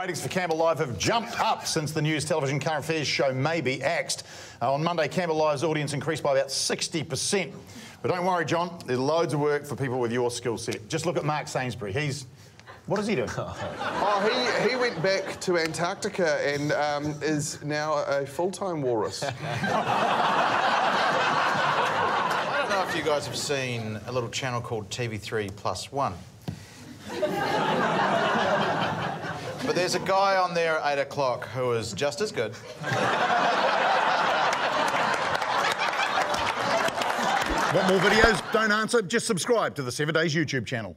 ratings for Campbell Live have jumped up since the news television current affairs show may be axed. On Monday, Campbell Live's audience increased by about 60%. But don't worry, John, there's loads of work for people with your skill set. Just look at Mark Sainsbury. What does he do? Oh, he went back to Antarctica and is now a full-time walrus. I don't know if you guys have seen a little channel called TV3 Plus One. But there's a guy on there at 8 o'clock who is just as good. Want more videos? Don't answer. Just subscribe to the 7 Days YouTube channel.